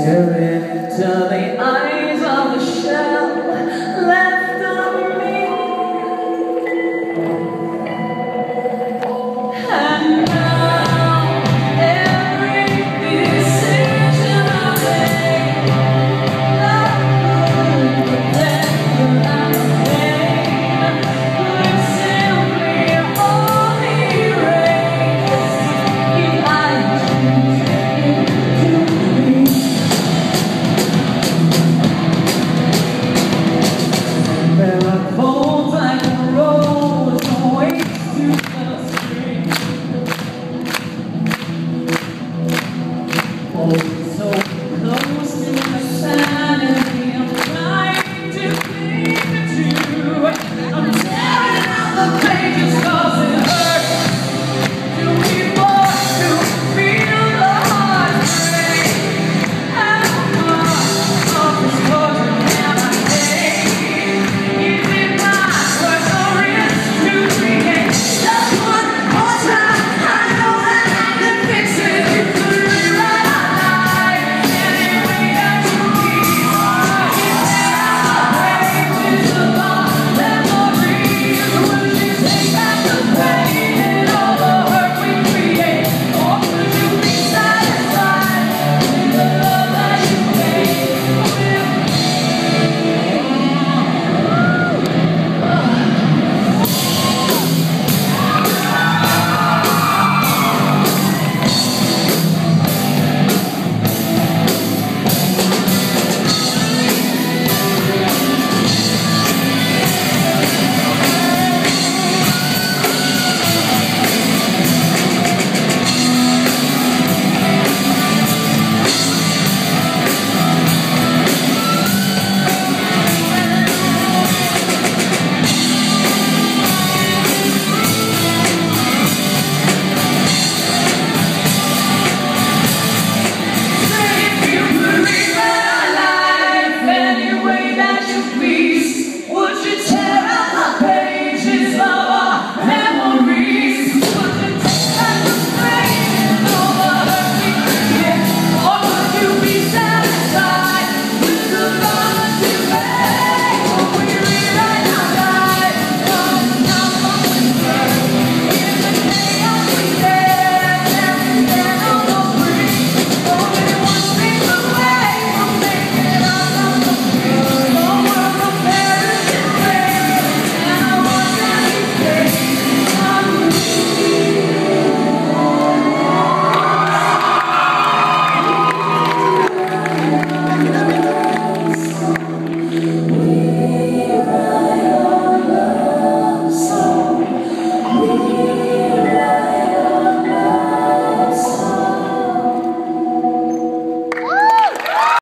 Yeah.